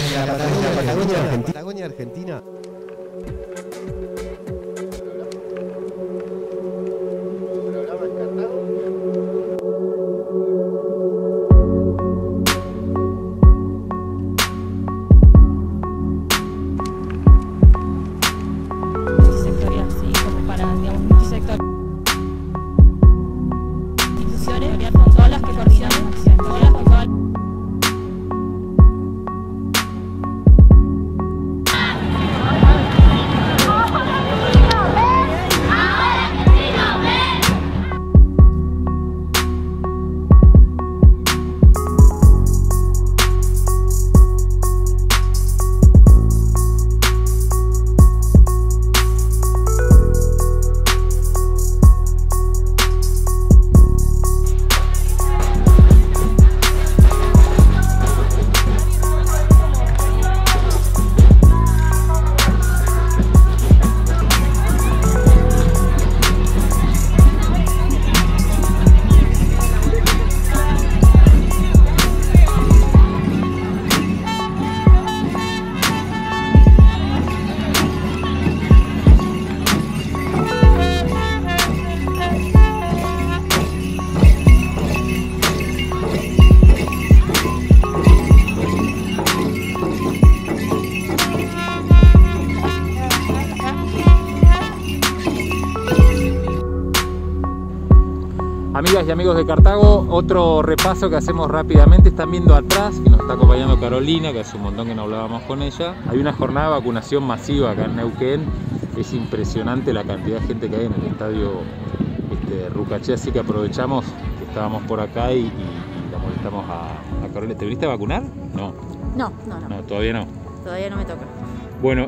En la Patagonia Argentina. Amigas y amigos de Cartago, otro repaso que hacemos rápidamente. Están viendo atrás que nos está acompañando Carolina, que hace un montón que no hablábamos con ella. Hay una jornada de vacunación masiva acá en Neuquén. Es impresionante la cantidad de gente que hay en el estadio Rucaché, así que aprovechamos que estábamos por acá y la molestamos a Carolina. ¿Te viniste a vacunar? No. No, todavía no. Todavía no me toca. Bueno,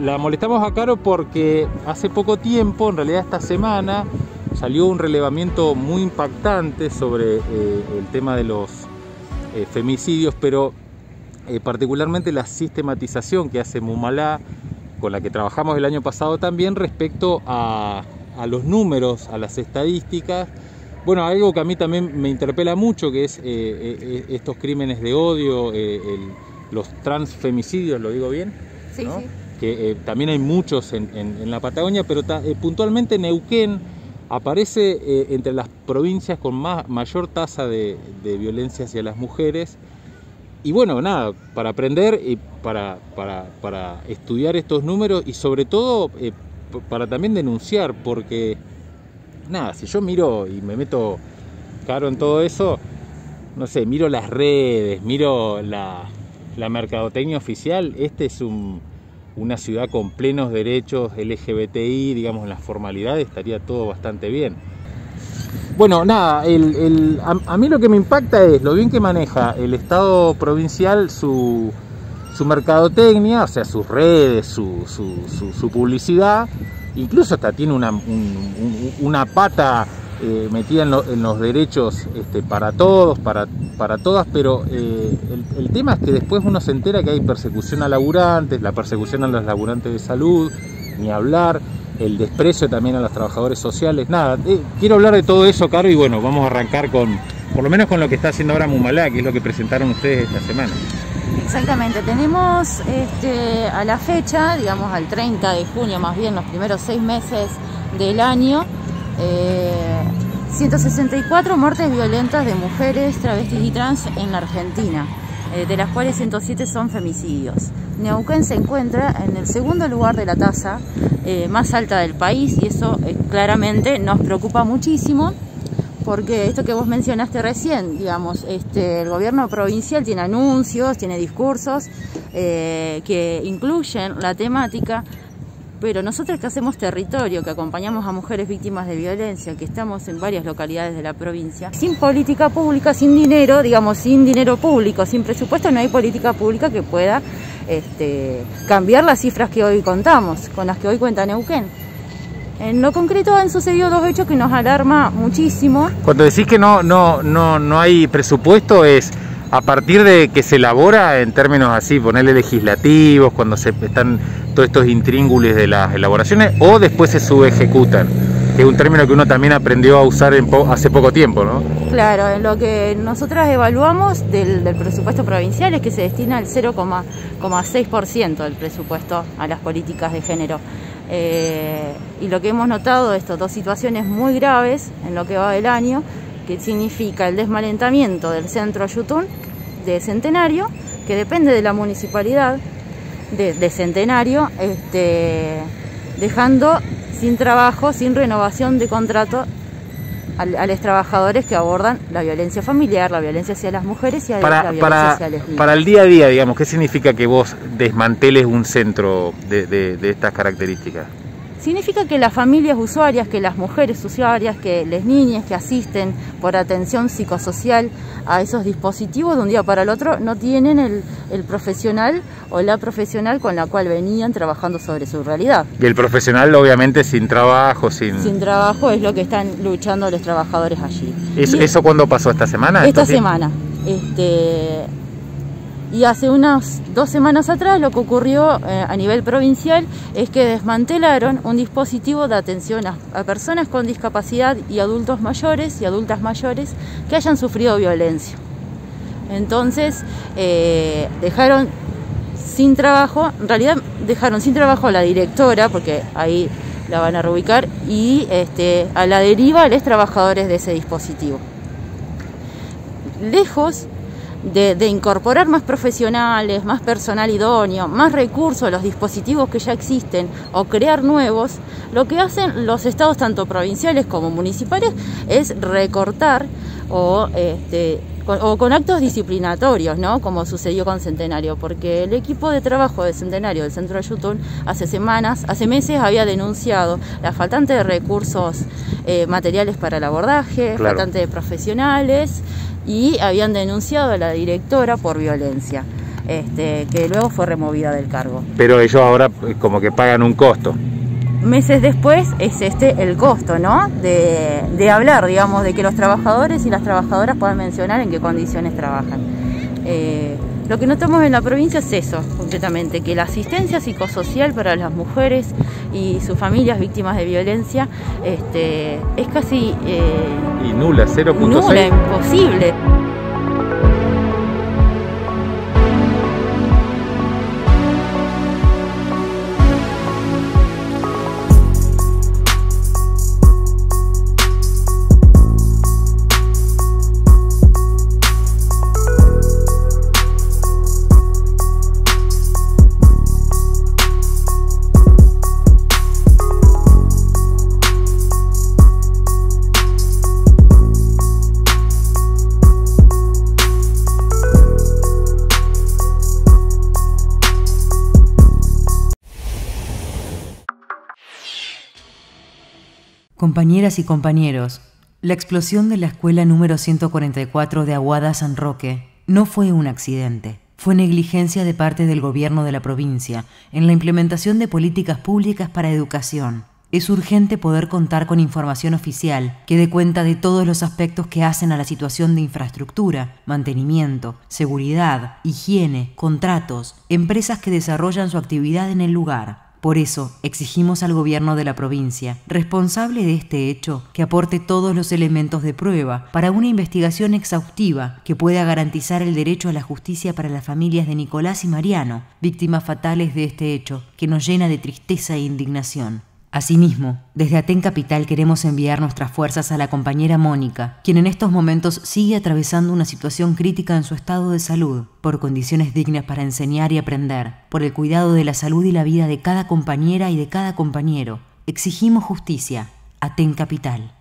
la molestamos a Caro porque hace poco tiempo, en realidad esta semana, salió un relevamiento muy impactante sobre el tema de los femicidios, pero particularmente la sistematización que hace Mumalá, con la que trabajamos el año pasado también, respecto a los números, a las estadísticas. Bueno, algo que a mí también me interpela mucho, que es estos crímenes de odio, los transfemicidios, ¿lo digo bien? Sí, ¿no? Sí. Que también hay muchos en la Patagonia, pero puntualmente Neuquén aparece entre las provincias con mayor tasa de violencia hacia las mujeres. Y bueno, nada, para aprender y para estudiar estos números y sobre todo para también denunciar, porque nada, si yo miro y me meto Caro en todo eso, no sé, miro las redes, miro la mercadotecnia oficial. Este es una ciudad con plenos derechos LGBTI, digamos, en las formalidades estaría todo bastante bien. Bueno, nada, a mí lo que me impacta es lo bien que maneja el Estado provincial su mercadotecnia, o sea, sus redes, su publicidad, incluso hasta tiene una pata metida en los derechos para todos, para todas, pero el tema es que después uno se entera que hay persecución a laburantes, la persecución a los laburantes de salud, ni hablar, el desprecio también a los trabajadores sociales. Nada, quiero hablar de todo eso, Caro, y bueno, vamos a arrancar con, por lo menos con lo que está haciendo ahora Mumalá, que es lo que presentaron ustedes esta semana. Exactamente, tenemos a la fecha, digamos al 30 de junio más bien, los primeros 6 meses del año, 164 muertes violentas de mujeres, travestis y trans en la Argentina, de las cuales 107 son femicidios. Neuquén se encuentra en el segundo lugar de la tasa más alta del país, y eso claramente nos preocupa muchísimo, porque esto que vos mencionaste recién, digamos, el gobierno provincial tiene anuncios, tiene discursos que incluyen la temática. Pero nosotros que hacemos territorio, que acompañamos a mujeres víctimas de violencia, que estamos en varias localidades de la provincia, sin política pública, sin dinero, digamos, sin dinero público, sin presupuesto, no hay política pública que pueda cambiar las cifras que hoy contamos, con las que hoy cuenta Neuquén. En lo concreto han sucedido 2 hechos que nos alarma muchísimo. Cuando decís que no hay presupuesto, es a partir de que se elabora en términos así, ponerle legislativos, cuando se están todos estos intríngulis de las elaboraciones, o después se subejecutan. que es un término que uno también aprendió a usar hace poco tiempo, ¿no? Claro, lo que nosotras evaluamos del presupuesto provincial es que se destina el 0,6% del presupuesto a las políticas de género. Y lo que hemos notado, estas dos situaciones muy graves en lo que va del año, que significa el desmantelamiento del Centro Ayuntún de Centenario, que depende de la municipalidad de Centenario, dejando sin trabajo, sin renovación de contrato a los trabajadores que abordan la violencia familiar, la violencia hacia las mujeres y la violencia hacia los niños. Para el día a día, digamos, ¿qué significa que vos desmanteles un centro de estas características? Significa que las familias usuarias, que las mujeres usuarias, que las niñas que asisten por atención psicosocial a esos dispositivos, de un día para el otro no tienen el profesional o la profesional con la cual venían trabajando sobre su realidad. Y el profesional obviamente sin trabajo, Sin trabajo es lo que están luchando los trabajadores allí. ¿Eso cuándo pasó? ¿Esta semana? Esta semana. Y hace unas 2 semanas atrás lo que ocurrió a nivel provincial es que desmantelaron un dispositivo de atención a personas con discapacidad y adultos mayores y adultas mayores que hayan sufrido violencia. Entonces dejaron sin trabajo, en realidad dejaron sin trabajo a la directora, porque ahí la van a reubicar, y a la deriva a los trabajadores de ese dispositivo. Lejos de incorporar más profesionales, más personal idóneo, más recursos a los dispositivos que ya existen o crear nuevos, lo que hacen los estados tanto provinciales como municipales es recortar o con actos disciplinatorios, ¿no? Como sucedió con Centenario, porque el equipo de trabajo de Centenario del Centro Ayuntún hace meses había denunciado la faltante de recursos materiales para el abordaje, claro, faltante de profesionales, y habían denunciado a la directora por violencia, que luego fue removida del cargo. Pero ellos ahora como que pagan un costo. Meses después es el costo, ¿no? De hablar, digamos, de que los trabajadores y las trabajadoras puedan mencionar en qué condiciones trabajan. Lo que notamos en la provincia es eso, completamente, que la asistencia psicosocial para las mujeres y sus familias víctimas de violencia es casi... y nula, 0,6. Nula, imposible. Compañeras y compañeros, la explosión de la escuela número 144 de Aguada San Roque no fue un accidente, fue negligencia de parte del gobierno de la provincia en la implementación de políticas públicas para educación. Es urgente poder contar con información oficial que dé cuenta de todos los aspectos que hacen a la situación de infraestructura, mantenimiento, seguridad, higiene, contratos, empresas que desarrollan su actividad en el lugar. Por eso, exigimos al gobierno de la provincia, responsable de este hecho, que aporte todos los elementos de prueba para una investigación exhaustiva que pueda garantizar el derecho a la justicia para las familias de Nicolás y Mariano, víctimas fatales de este hecho, que nos llena de tristeza e indignación. Asimismo, desde Atencapital queremos enviar nuestras fuerzas a la compañera Mónica, quien en estos momentos sigue atravesando una situación crítica en su estado de salud, por condiciones dignas para enseñar y aprender, por el cuidado de la salud y la vida de cada compañera y de cada compañero. Exigimos justicia. Atencapital.